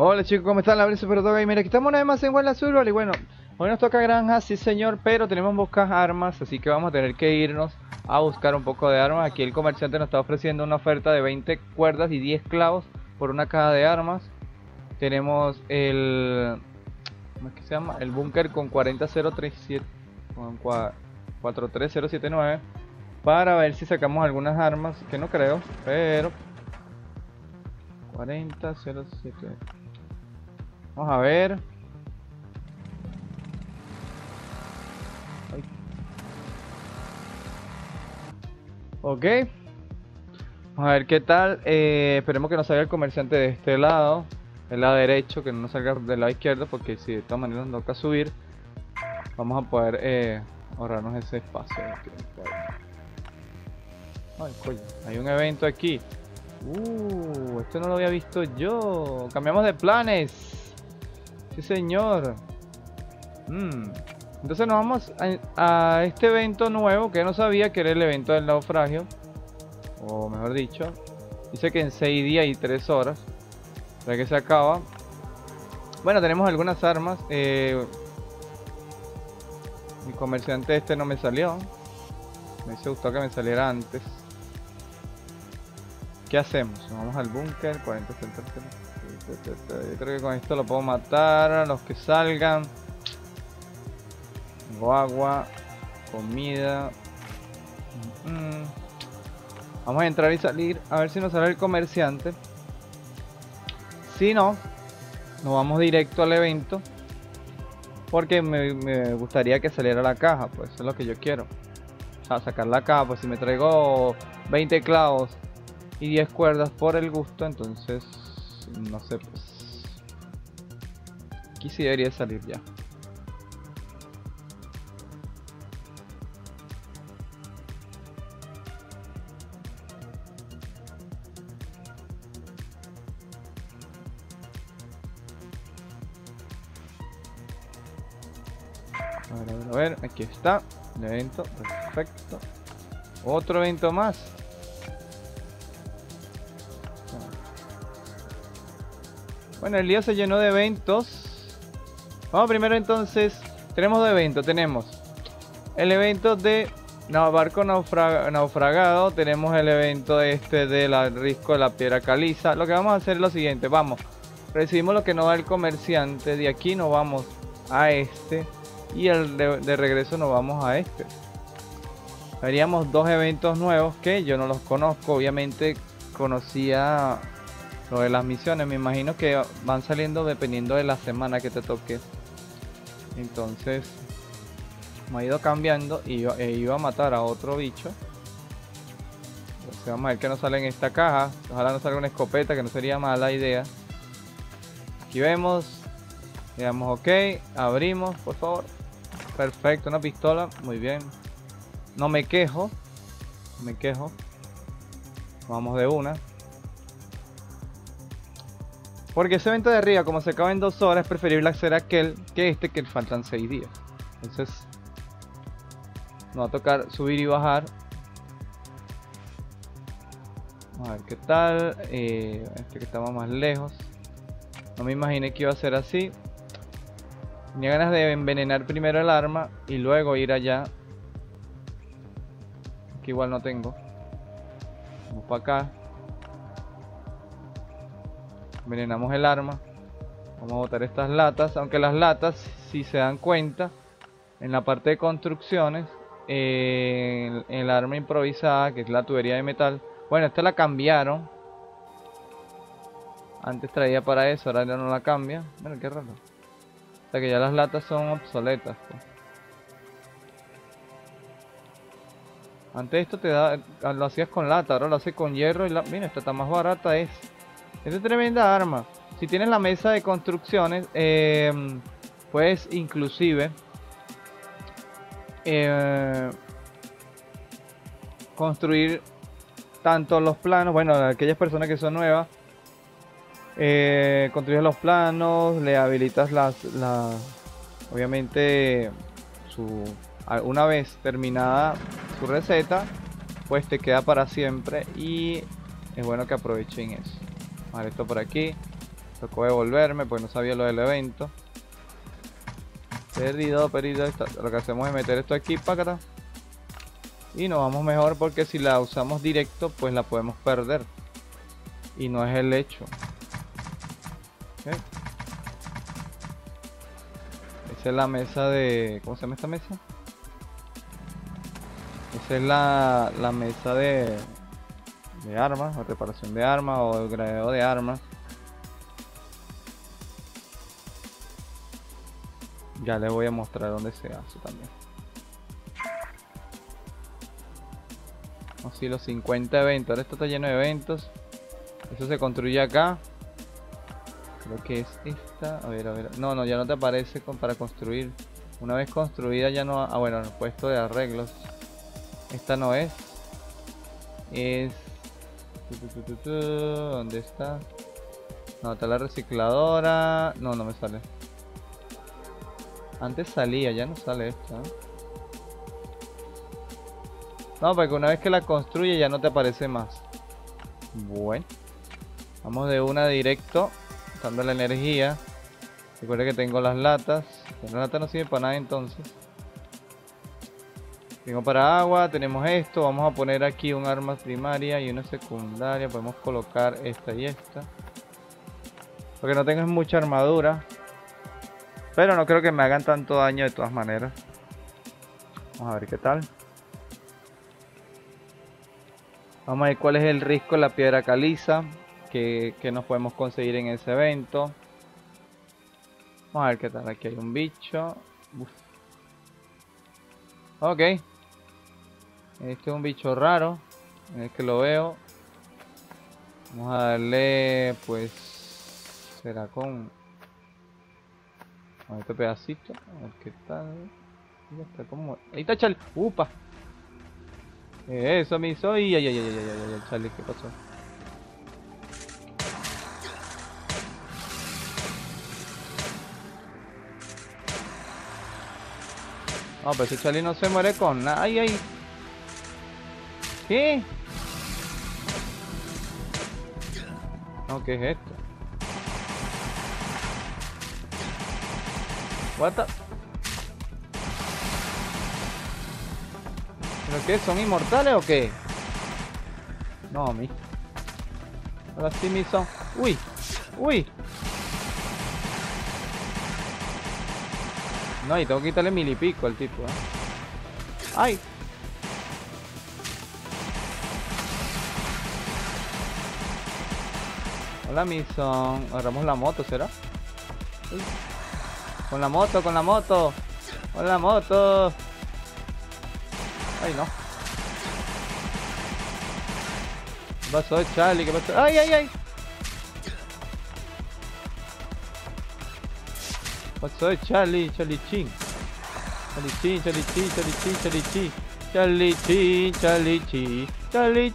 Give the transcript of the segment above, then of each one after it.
Hola chicos, ¿cómo están? El Superdotadogamer, aquí estamos una vez más en Guadalazur, ¿vale? Bueno, hoy nos toca granja, sí señor, pero tenemos pocas armas, así que vamos a tener que irnos a buscar un poco de armas. Aquí el comerciante nos está ofreciendo una oferta de 20 cuerdas y 10 clavos por una caja de armas. Tenemos el... ¿cómo es que se llama? El búnker con 43037, con 43079, para ver si sacamos algunas armas, que no creo, pero... 4007. Vamos a ver. Ay. Ok. Vamos a ver qué tal. Esperemos que no salga el comerciante de este lado, del lado derecho, que no nos salga del lado izquierdo, porque si de todas maneras nos toca subir, vamos a poder ahorrarnos ese espacio. Ay, coño. Hay un evento aquí. Esto no lo había visto yo. Cambiamos de planes. Sí señor. Entonces nos vamos a este evento nuevo, que no sabía que era el evento del naufragio. O mejor dicho, dice que en 6 días y 3 horas ya que se acaba. Bueno, tenemos algunas armas. Mi comerciante este no me salió. Me hubiese gustado que me saliera antes. ¿Qué hacemos? Vamos al búnker. 40 centavos. Yo creo que con esto lo puedo matar a los que salgan. Tengo agua, comida. Vamos a entrar y salir. A ver si nos sale el comerciante. Si no, nos vamos directo al evento. Porque me gustaría que saliera la caja. Pues eso es lo que yo quiero. O sea, sacar la caja. Pues si me traigo 20 clavos y 10 cuerdas por el gusto, entonces no sé, pues aquí sí debería salir ya. A ver, aquí está el evento, perfecto. Otro evento más. Bueno, el día se llenó de eventos. Vamos primero entonces. Tenemos dos eventos. Tenemos el evento de barco naufragado. Tenemos el evento este del risco de la piedra caliza. Lo que vamos a hacer es lo siguiente. Vamos. Recibimos lo que nos da el comerciante. De aquí nos vamos a este. Y de regreso nos vamos a este. Haríamos dos eventos nuevos que yo no los conozco. Obviamente conocía... lo de las misiones, me imagino que van saliendo dependiendo de la semana que te toque. Entonces, me ha ido cambiando y iba a matar a otro bicho. Entonces, vamos a ver que no sale en esta caja. Ojalá no salga una escopeta, que no sería mala idea. Aquí vemos. Le damos ok. Abrimos, por favor. Perfecto, una pistola. Muy bien. No me quejo. No me quejo. Vamos de una. Porque ese evento de arriba, como se acaba en 2 horas, es preferible hacer aquel que este que faltan 6 días. Entonces, nos va a tocar subir y bajar. Vamos a ver qué tal. Este que estaba más lejos. No me imaginé que iba a ser así. Tenía ganas de envenenar primero el arma y luego ir allá. Que igual no tengo. Vamos para acá. Envenenamos el arma. Vamos a botar estas latas. Aunque las latas, si se dan cuenta, en la parte de construcciones, en el arma improvisada, que es la tubería de metal. Bueno, esta la cambiaron. Antes traía para eso, ahora ya no la cambia. Bueno, qué raro. O sea que ya las latas son obsoletas, pues. Antes esto lo hacías con lata, ahora lo haces con hierro y mira, esta está más barata. Esta es tremenda arma. Si tienes la mesa de construcciones, puedes inclusive construir tanto los planos. Bueno, aquellas personas que son nuevas, construyes los planos, le habilitas las obviamente una vez terminada su receta, pues te queda para siempre y es bueno que aprovechen eso. Vale, esto por aquí. Tocó devolverme porque no sabía lo del evento. Perdido. Lo que hacemos es meter esto aquí, pacata. Y nos vamos mejor porque si la usamos directo, pues la podemos perder. Y no es el hecho. Okay. Esa es la mesa de... ¿Cómo se llama esta mesa? Esa es la mesa de armas, o reparación de armas, o el gradeo de armas. Ya les voy a mostrar dónde se hace también. Así los 50 eventos. Ahora esto está lleno de eventos. Eso se construye acá. Creo que es esta. A ver. No, ya no te aparece para construir. Una vez construida ya no... Ah, bueno, el puesto de arreglos. Esta no es. Es... ¿Dónde está? No, está la recicladora. No me sale. Antes salía, ya no sale esta. No, porque una vez que la construye ya no te aparece más. Bueno. Vamos de una directo. Usando la energía. Recuerda que tengo las latas. Las latas no sirven para nada entonces. Tengo para agua. Tenemos esto. Vamos a poner aquí un arma primaria y una secundaria. Podemos colocar esta y esta. Lo que no tengo es mucha armadura. Pero no creo que me hagan tanto daño de todas maneras. Vamos a ver qué tal. Vamos a ver cuál es el risco de la piedra caliza que nos podemos conseguir en ese evento. Vamos a ver qué tal. Aquí hay un bicho. Uf. Ok. Este es un bicho raro. Es que lo veo. Vamos a darle pues... Será con... A este pedacito, a ver qué tal. Mira, está como... Ahí está Charlie. ¡Upa! Eso me hizo. Ay, Charlie, ¿qué pasó? No, pero ese Charlie no se muere con nada. ¡Ay! ¿Qué? No, ¿qué es esto? What the... ¿Pero qué? ¿Son inmortales o qué? No, mi. Ahora sí me hizo. ¡Uy! No, y tengo que quitarle 1000 y pico al tipo, ¿eh? ¡Ay! Hola, Mison. Agarramos la moto, ¿será? Uy. Con la moto. Ay, no. ¿Qué pasó, Charlie? ¿Qué pasó? Ay. ¿Qué pasó, Charlie? Charlie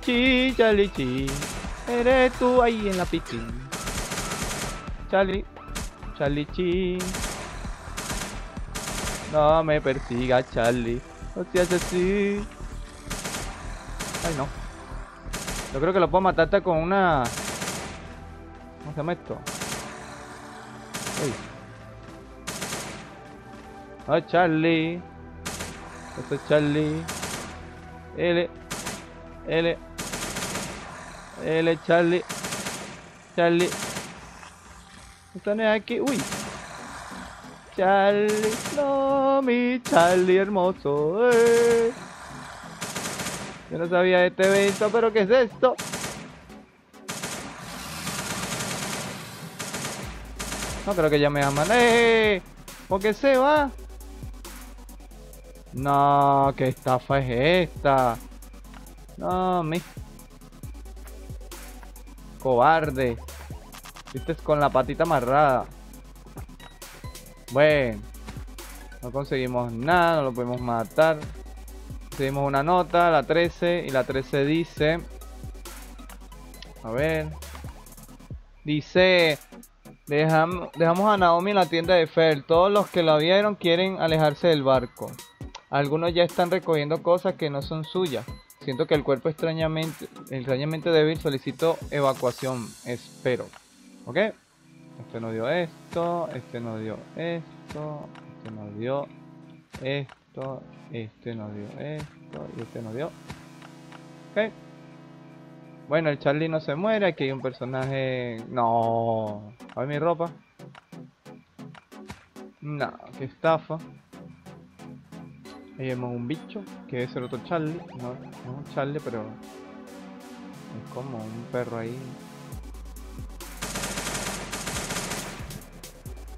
Chin. Eres tú ahí en la piscina. Charlie Chin. No me persiga, Charlie. No seas así. Ay, no. Yo creo que lo puedo matar hasta con una... ¿Cómo se llama esto? Uy. Oh, Charlie. Eso es Charlie. L, Charlie. Charlie. Están aquí. Uy. Charlie, no, mi Charlie hermoso. Yo no sabía de este evento, pero ¿qué es esto? No creo que ya me aman. ¿Por qué se va? No, ¿qué estafa es esta? No, mi. Cobarde. Viste con la patita amarrada. Bueno, no conseguimos nada, no lo pudimos matar. Conseguimos una nota, la 13, y la 13 dice... A ver... Dice... Dejamos a Naomi en la tienda de Fer. Todos los que la vieron quieren alejarse del barco. Algunos ya están recogiendo cosas que no son suyas. Siento que el cuerpo extrañamente débil. Solicito evacuación. Espero. ¿Ok? Este nos dio esto, este nos dio esto, este nos dio esto, este nos dio esto y este nos dio. Ok. Bueno, el Charlie no se muere, aquí hay un personaje... No. A ver mi ropa. No, qué estafa. Ahí vemos un bicho, que debe ser otro Charlie. No, no es un Charlie, pero... es como un perro ahí.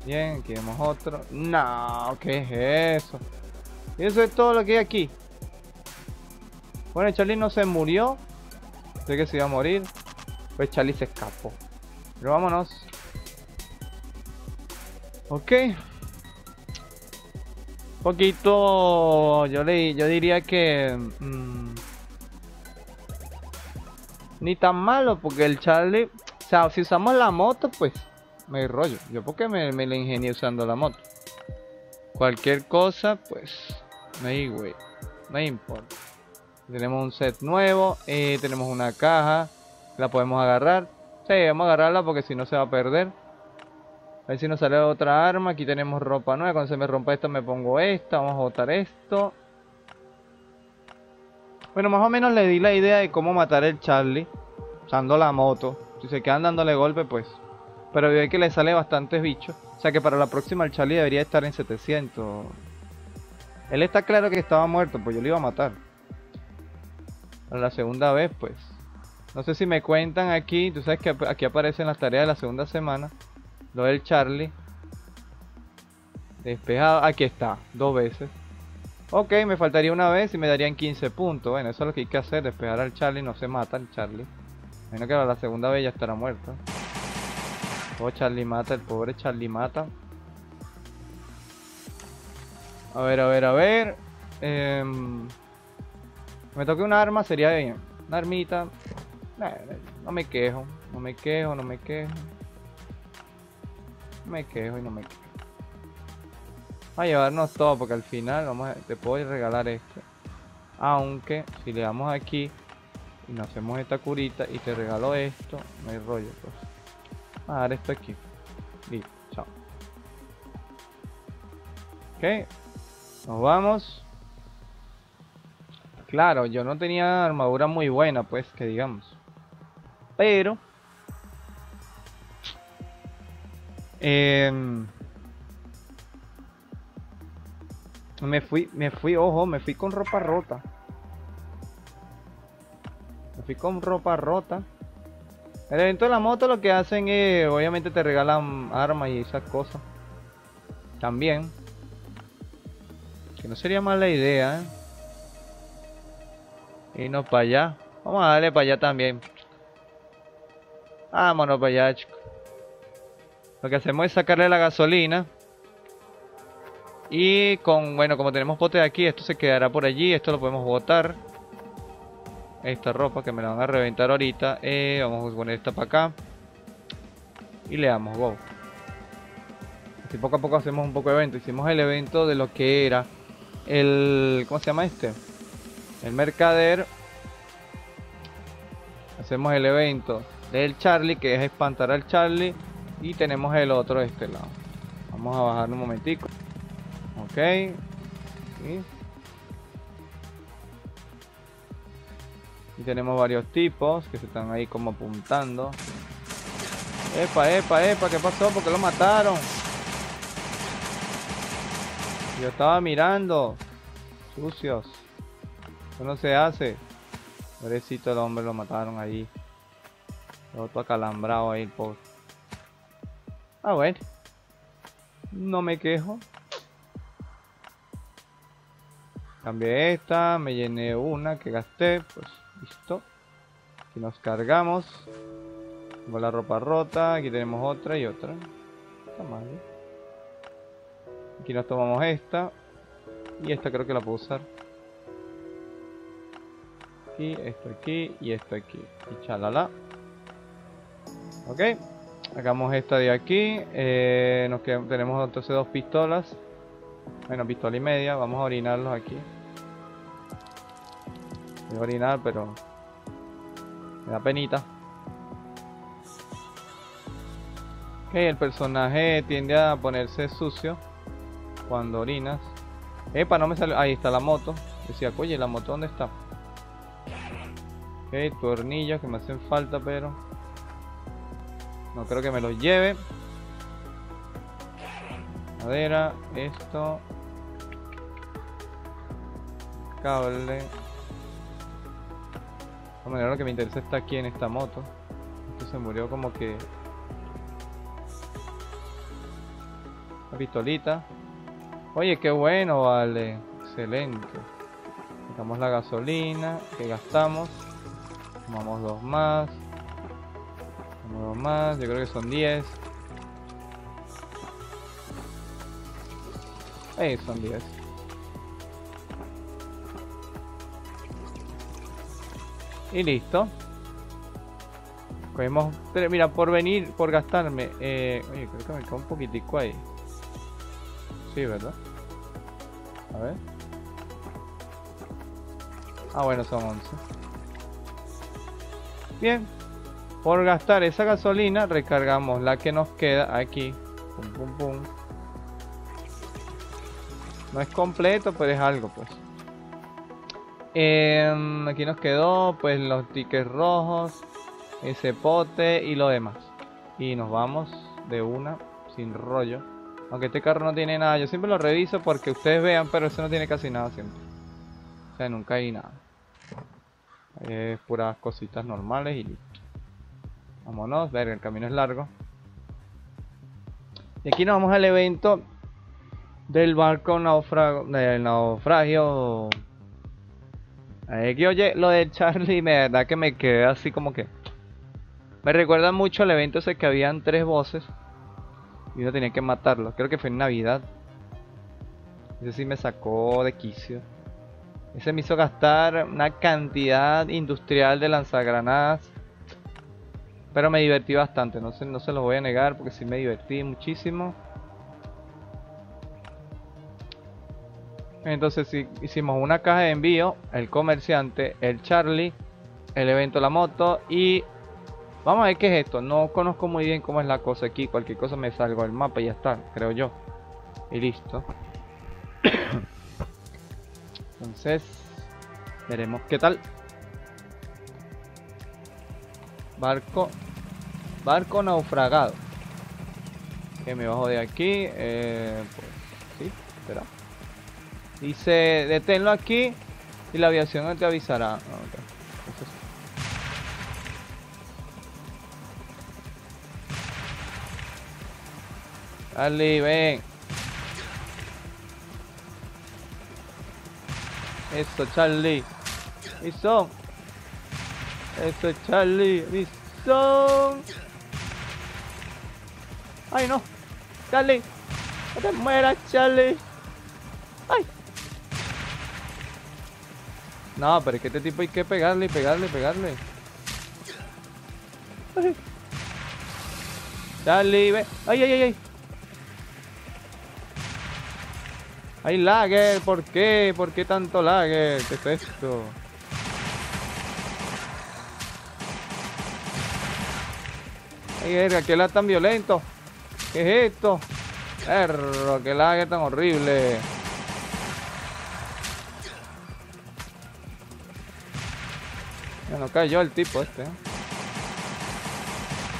Bien, aquí vemos otro. No, ¿qué es eso? Y eso es todo lo que hay aquí. Bueno, el Charlie no se murió. Sé que se iba a morir. Pues Charlie se escapó. Pero vámonos. Ok. Poquito. Yo diría que. Ni tan malo, porque el Charlie. O sea, si usamos la moto, pues. Me rollo. Yo, porque me la ingenié usando la moto. Cualquier cosa, pues. No hay, güey. No importa. Tenemos un set nuevo, tenemos una caja, la podemos agarrar. Sí, vamos a agarrarla porque si no se va a perder. A ver si nos sale otra arma. Aquí tenemos ropa nueva, cuando se me rompa esta me pongo esta. Vamos a botar esto. Bueno, más o menos le di la idea de cómo matar el Charlie usando la moto. Si se quedan dándole golpe, pues. Pero veo que le sale bastantes bichos. O sea que para la próxima el Charlie debería estar en 700. Él está claro que estaba muerto, pues yo lo iba a matar. Para la segunda vez, pues. No sé si me cuentan aquí. Tú sabes que aquí aparecen las tareas de la segunda semana. Lo del Charlie. Despejado. Aquí está. 2 veces. Ok, me faltaría una vez y me darían 15 puntos. Bueno, eso es lo que hay que hacer. Despejar al Charlie. No se mata el Charlie. Menos que para la segunda vez ya estará muerto. Oh, Charlie mata. El pobre Charlie mata. A ver, a ver, a ver. Me toque una arma, sería bien. Una armita. No me quejo. No me quejo, no me quejo. No me quejo y no me quejo. Vamos a llevarnos todo porque al final vamos a... te puedo regalar esto. Aunque si le damos aquí y nos hacemos esta curita y te regalo esto, no hay rollo. Pues. Vamos a dar esto aquí. Listo, chao. Ok. Nos vamos. Claro, yo no tenía armadura muy buena, pues, que digamos. Pero... me fui con ropa rota. Me fui con ropa rota. El evento de la moto lo que hacen es... obviamente te regalan armas y esas cosas. También. Que no sería mala idea, ¿eh? Y no para allá. Vamos a darle para allá también. Vámonos para allá, chicos. Lo que hacemos es sacarle la gasolina. Y con, bueno, como tenemos pote de aquí, esto se quedará por allí. Esto lo podemos botar. Esta ropa que me la van a reventar ahorita. Vamos a poner esta para acá. Y le damos go. Así poco a poco hacemos un poco de evento. Hicimos el evento de lo que era el... ¿cómo se llama este? El mercader. Hacemos el evento del Charlie, que es espantar al Charlie. Y tenemos el otro de este lado. Vamos a bajar un momentico. Ok. Sí. Y tenemos varios tipos que se están ahí como apuntando. Epa, epa, epa. ¿Qué pasó? ¿Por qué lo mataron? Yo estaba mirando. Sucios. Eso no se hace. Pobrecito el hombre, lo mataron ahí. El otro acalambrado ahí, el pobre. Ah, bueno. No me quejo. Cambié esta, me llené una que gasté. Pues listo. Aquí nos cargamos. Tengo la ropa rota. Aquí tenemos otra y otra. Está mal. Aquí nos tomamos esta. Y esta creo que la puedo usar. Aquí y esto aquí y chalala. Ok, sacamos esta de aquí. Nos quedamos, tenemos entonces 2 pistolas, bueno, pistola y media. Vamos a orinarlos aquí. Voy a orinar, pero me da penita. Ok, El personaje tiende a ponerse sucio cuando orinas. Epa, no me salió. Ahí está la moto. Decía, oye, ¿la moto dónde está? Ok, tornillos que me hacen falta, pero no creo que me los lleve. Madera, esto. Cable. De manera, lo que me interesa está aquí en esta moto. Esto se murió como que... Una pistolita. Oye, qué bueno, vale. Excelente. Sacamos la gasolina que gastamos. Tomamos dos más. Tomamos dos más. Yo creo que son 10. Ahí son 10. Y listo. Cogemos 3. Mira, por venir, por gastarme. Oye, creo que me quedó un poquitico ahí. Sí, ¿verdad? A ver. Ah, bueno, son 11. Bien. Por gastar esa gasolina, recargamos la que nos queda aquí. Pum, pum, pum. No es completo, pero es algo, pues. Aquí nos quedó, pues, los tickets rojos, ese pote y lo demás. Y nos vamos de una, sin rollo. Aunque este carro no tiene nada, yo siempre lo reviso porque ustedes vean, pero eso no tiene casi nada siempre. O sea, nunca hay nada. Es puras cositas normales y listo. Vámonos, ver, el camino es largo. Y aquí nos vamos al evento del barco naufragio. Aquí, oye, lo de Charlie, de verdad que me quedé así como que... Me recuerda mucho al evento ese que habían 3 voces. Y uno tenía que matarlo. Creo que fue en Navidad. Ese sí me sacó de quicio. Ese me hizo gastar una cantidad industrial de lanzagranadas. Pero me divertí bastante. No se los voy a negar porque sí me divertí muchísimo. Entonces sí, hicimos una caja de envío. El comerciante, el Charlie, el evento, la moto y... Vamos a ver qué es esto. No conozco muy bien cómo es la cosa aquí. Cualquier cosa me salgo del mapa y ya está, creo yo. Y listo. Entonces, veremos qué tal. Barco naufragado. Que me bajo de aquí. Pues, sí, espera. Dice, deténlo aquí y la aviación no te avisará. Okay. Dale, ven. Eso, Charlie. Eso. Eso, Charlie. Eso. Ay, no. Charlie. No te mueras, Charlie. Ay. No, pero es que este tipo hay que pegarle, pegarle, pegarle. Ay. Charlie, ven. Ay, ay, ay, ay. ¡Ay, lager! ¿Por qué? ¿Por qué tanto lager? ¿Qué es esto? ¡Ay, verga! ¡Qué lag tan violento! ¿Qué es esto? ¡Perro! ¡Qué lager tan horrible! Ya no cayó el tipo este, ¿eh?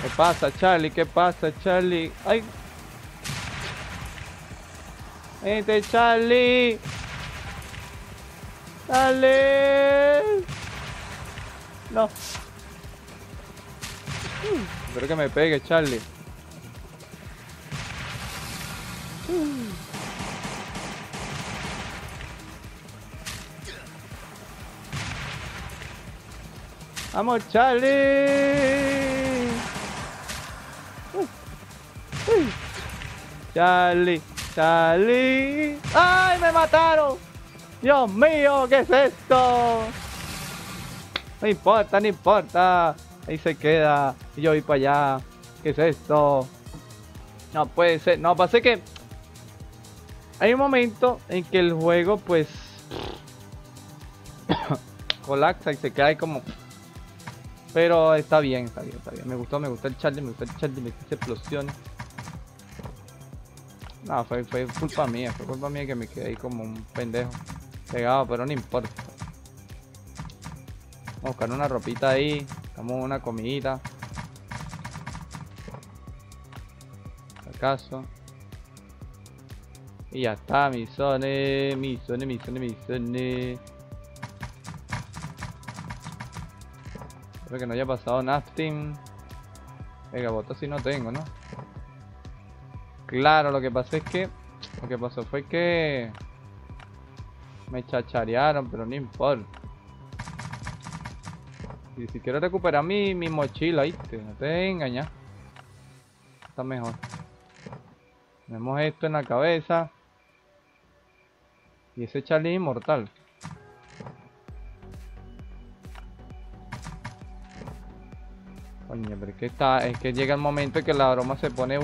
¿Qué pasa, Charlie? ¿Qué pasa, Charlie? ¡Ay! Este Charlie. Dale. No. Espero que me pegue, Charlie. Vamos, Charlie. Charlie. Charlie. ¡Ay, me mataron! ¡Dios mío! ¿Qué es esto? No importa, no importa. Ahí se queda. Y yo voy para allá. ¿Qué es esto? No puede ser. No, pasa que... Hay un momento en que el juego, pues... colapsa y se queda ahí como... Pero está bien, está bien, está bien. Me gustó el Charlie, me gustó el Charlie, me gustó las explosiones. No, fue culpa mía, que me quedé ahí como un pendejo pegado, pero no importa. Vamos a buscar una ropita ahí, damos una comidita. Acaso. Y ya está, misiones. Espero que no haya pasado nothing. Venga, botas si no tengo, ¿no? Claro, lo que pasó es que... Lo que pasó fue que... Me chacharearon, pero no importa. Y si quiero recuperar mi mochila, ¿viste? No te engañas. Está mejor. Tenemos esto en la cabeza. Y ese Charlie es inmortal. Coño, pero es que está, es que llega el momento que la broma se pone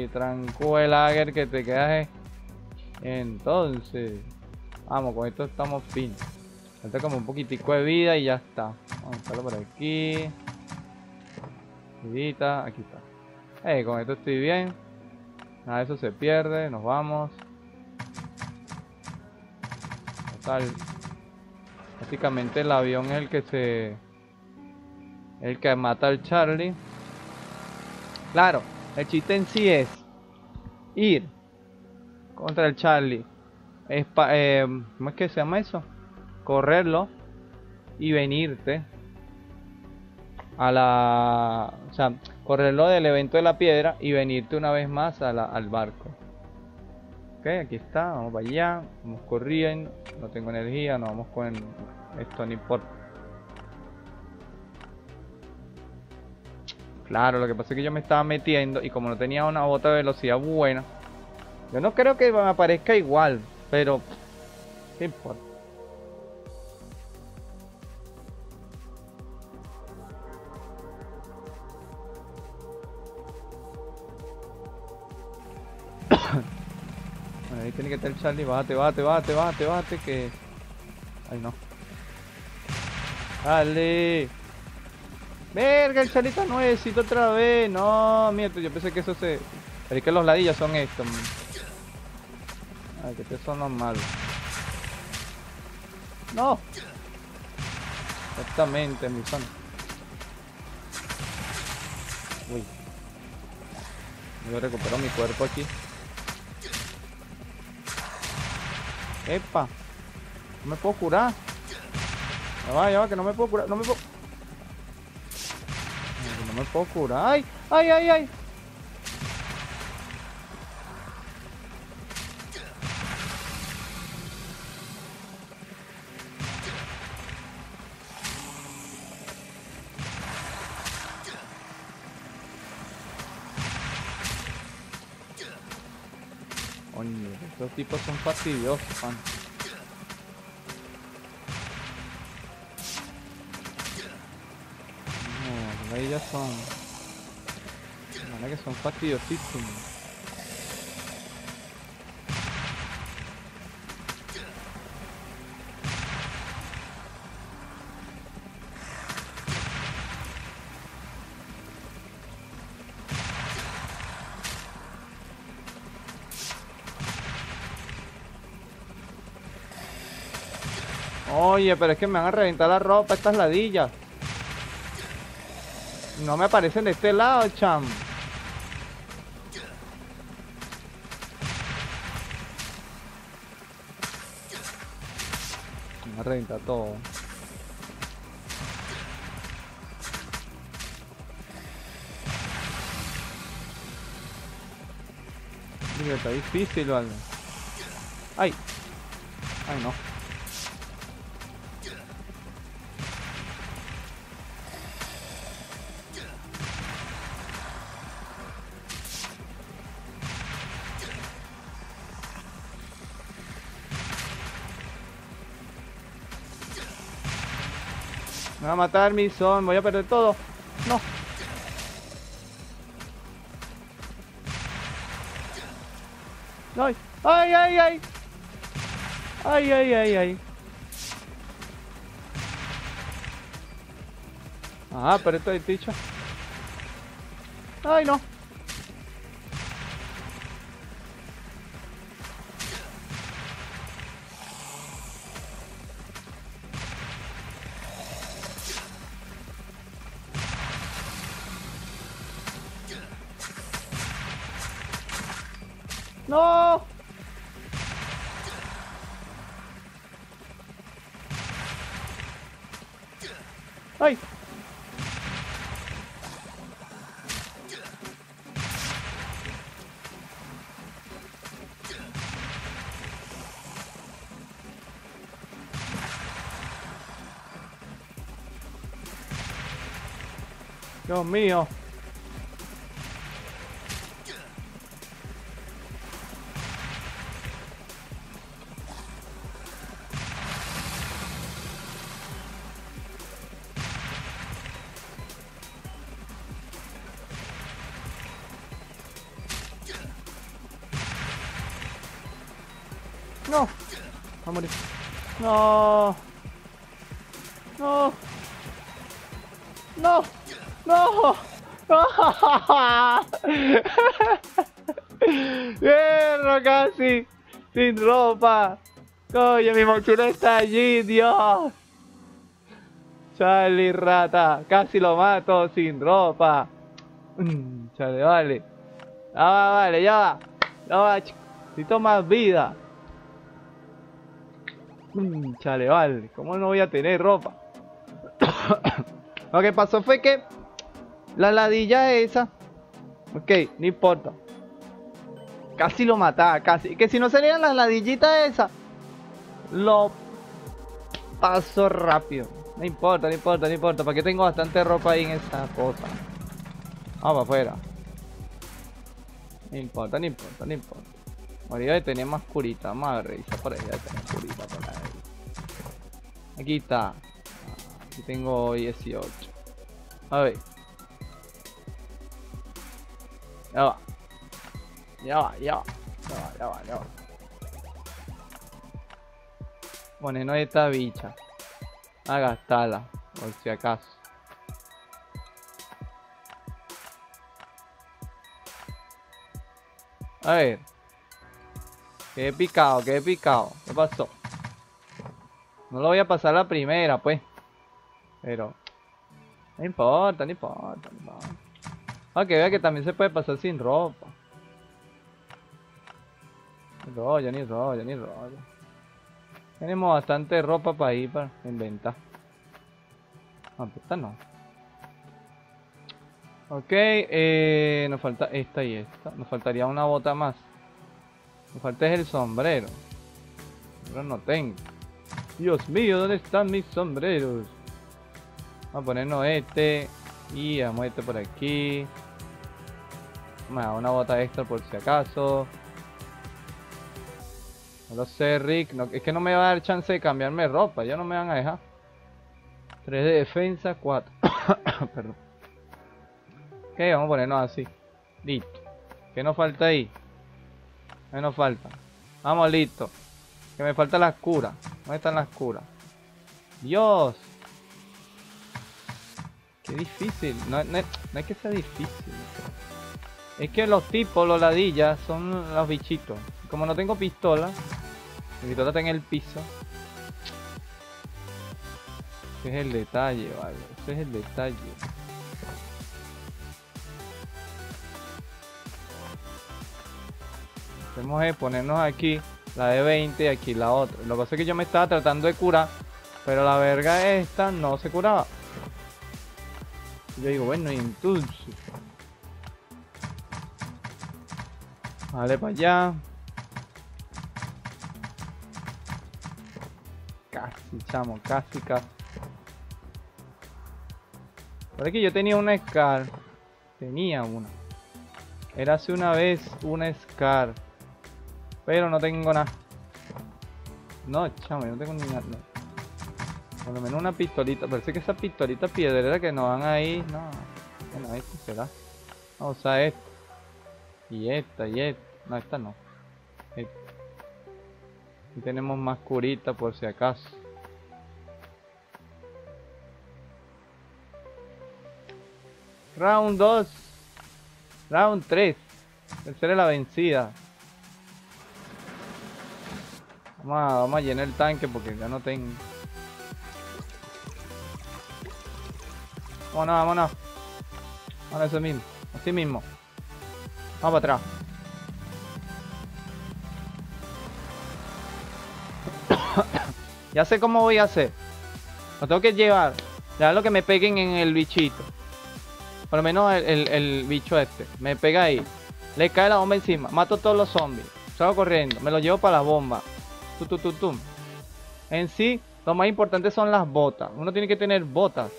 y tranquila, que te quedas. Entonces, vamos, con esto estamos fin. Falta como un poquitico de vida y ya está. Vamos a buscarlo por aquí. Vidita, aquí está. Con esto estoy bien. Nada de eso se pierde, nos vamos. Total. Básicamente el avión es el que se... El que mata al Charlie. Claro, el chiste en sí es ir contra el Charlie. ¿Cómo es que se llama eso? Correrlo y venirte a la... O sea, correrlo del evento de la piedra y venirte una vez más a al barco. Ok, aquí está, vamos para allá. Vamos corriendo, no tengo energía, no vamos con esto, no importa. Claro, lo que pasa es que yo me estaba metiendo y como no tenía una bota de velocidad buena, yo no creo que me aparezca igual, pero ¿qué importa? Bueno, ahí tiene que estar el Charlie, bájate, que... Ay, no. Dale. Verga, el Charlie está nuevecito otra vez. No, mierda, yo pensé que eso se... Pero es que los ladillas son estos, man. Ay, que estos son los malos. No. Exactamente, mi son. Uy. Yo recupero mi cuerpo aquí. Epa. No me puedo curar. Ya va, que no me puedo curar. No me puedo curar. ¡Ay! Coño, estos tipos son fastidiosos, man. Ahí ya son... que son fastidiosísimos. Oye, pero es que me van a reventar la ropa estas ladillas. No me aparecen de este lado, cham. Me renta todo. Mira, está difícil, ¿vale? Ay, no. Me va a matar mi son, voy a perder todo. No. Ay. Ah, pero esto es dicho. Ay, no. ¡No! ¡Ay! Dios mío. No, va a morir. No, no, no, no. Hierro casi sin ropa. Coño, mi mochila está allí, Dios. Charlie, rata, casi lo mato sin ropa. Chale, vale. Ah, vale, ya va. Ya va, necesito más vida. Chale, vale, ¿cómo no voy a tener ropa? Lo que pasó fue que la ladilla esa, ok, no importa. Casi lo mataba, casi. Que si no salieran las ladillitas esas, lo paso rápido. No importa, no importa, no importa. Porque tengo bastante ropa ahí en esa cosa. Vamos afuera. No importa, no importa, no importa. Moría de tener más curita, madre. Está por ahí, de tener curita por ahí. Aquí está. Aquí tengo 18. A ver. Ya va. Ya va, ya va. Ya va, ya va, ya va. Ponernos esta bicha. A gastarla, por si acaso. A ver. Qué picado, qué picado. ¿Qué pasó? No lo voy a pasar la primera, pues. Pero no importa, no importa, no importa. Aunque vea que también se puede pasar sin ropa. Rollo, ni rollo, ni rollo. Tenemos bastante ropa para ir, para inventar. No, esta no. Ok, nos falta esta y esta. Nos faltaría una bota más. Me falta es el sombrero. Pero no tengo. Dios mío, ¿dónde están mis sombreros? Vamos a ponernos este. Y vamos a este por aquí. Vamos, una bota extra por si acaso. No lo sé, Rick. No, es que no me va a dar chance de cambiarme ropa. Ya no me van a dejar. 3 de defensa, 4. Perdón. Ok, vamos a ponernos así. Listo. ¿Qué nos falta ahí? Menos falta. Vamos, listo. Que me faltan las curas. ¿Dónde están las curas? Dios. Qué difícil. No es que sea difícil. Es que los tipos, los ladillas, son los bichitos. Como no tengo pistola. Mi pistola está en el piso. Ese es el detalle, vale. Ese es el detalle. Tenemos que ponernos aquí la de 20 y aquí la otra. Lo que pasa es que yo me estaba tratando de curar, pero la verga esta no se curaba. Yo digo, bueno, y entonces. Vale, para allá. Casi, chamo, casi, casi. Por aquí yo tenía una Scar. Tenía una. Era hace una vez una Scar. Pero no tengo nada. No, chamo, yo no tengo ni nada. No. Por lo menos una pistolita. Parece que esa pistolita piedrera que nos van ahí. No. Bueno, esta será. Vamos a usar esta. Y esta, y esta. No, esta no. Esta. Y tenemos más curita por si acaso. Round 2. Round 3. Tercera es la vencida. Vamos a llenar el tanque porque ya no tengo. Vámonos, vámonos. Vámonos, eso mismo. Así mismo. Vamos para atrás. Ya sé cómo voy a hacer. Lo tengo que llevar. Ya lo que me peguen en el bichito. Por lo menos el bicho este. Me pega ahí. Le cae la bomba encima. Mato a todos los zombies. Salgo corriendo. Me lo llevo para las bombas. En sí, lo más importante son las botas. Uno tiene que tener botas.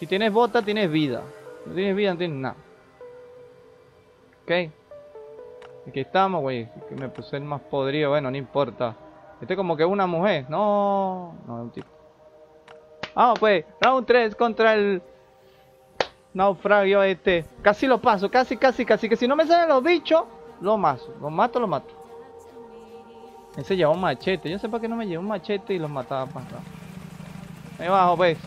Si tienes botas, tienes vida. Si no tienes vida, no tienes nada. Ok. Aquí estamos, güey. Me puse el más podrido. Bueno, no importa. Este como que es una mujer. No. No, es un tipo. Vamos, pues. Round 3 contra el naufragio este. Casi lo paso. Casi. Que si no me salen los bichos, lo mato. Lo mato. Ese llevó un machete. Yo sé para qué no me llevó un machete y los mataba para acá. Me bajo, pues.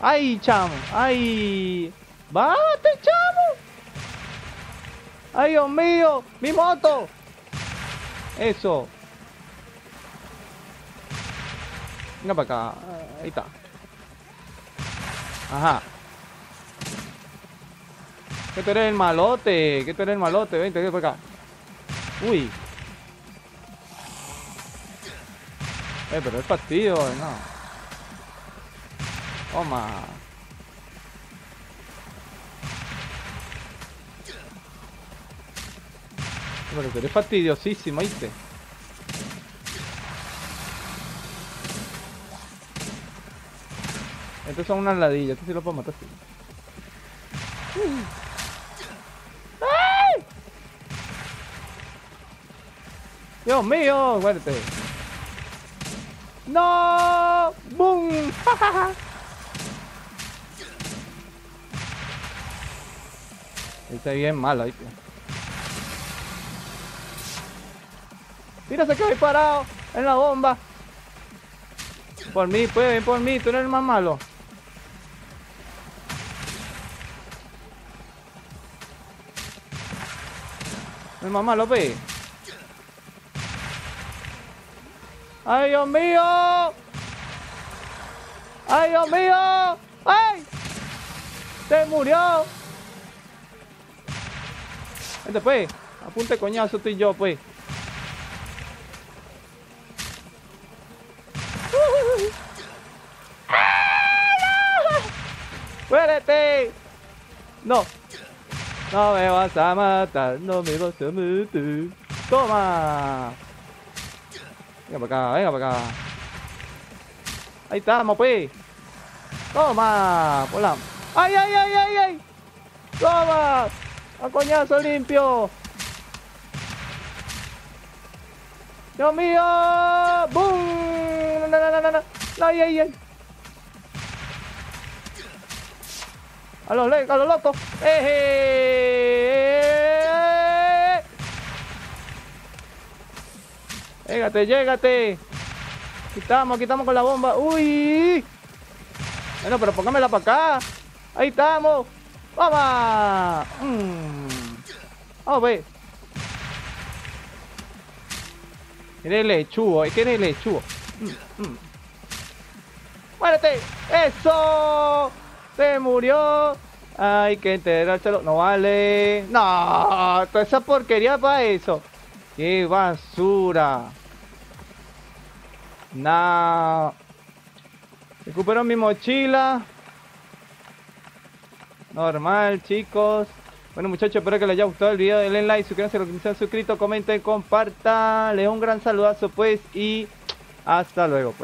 ¡Ay, chamo! ¡Ay! ¡Bájate, chamo! ¡Ay, Dios mío! ¡Mi moto! Eso. Venga para acá. Ahí está. Ajá. Que tú eres el malote. Vente, vente para acá. Uy. Pero es partido, no. Toma. Pero tú eres fastidiosísimo, ¿viste? Estos son unas ladillas, estos sí los puedo matar, sí. ¡Ay! ¡Dios mío! ¡Muerte! ¡No! ¡Bum! Este es bien malo, ¿viste? Mira, se quedó ahí parado en la bomba. Por mí, pues, ven por mí, tú eres el más malo. El más malo, pues. ¡Ay, Dios mío! ¡Ay, Dios mío! ¡Ay! ¡Se murió! Vente, pues. Apunte coñazo, tú y yo, pues. ¡Muérete! No. No me vas a matar, no me vas a matar. ¡Toma! Venga para acá, Ahí estamos, pues. Toma. Hola. ¡Ay! Toma. A coñazo limpio. Dios mío. ¡Bum! No. ¡Ay! A lo loco. Llégate. Quitamos con la bomba. ¡Uy! Bueno, pero póngamela para acá. Ahí estamos. ¡Vamos! Vamos, ve. Eres lechugo. ¡Muérete! ¡Eso! ¡Se murió! Hay que enterárselo. No vale. ¡No! Toda esa porquería para eso. ¡Qué basura! ¡No! Recupero mi mochila. Normal, chicos. Bueno, muchachos, espero que les haya gustado el video. Denle like, suscríbanse a los que no se han suscrito, comenten, compartan. Les doy un gran saludazo, pues. Y hasta luego, pues.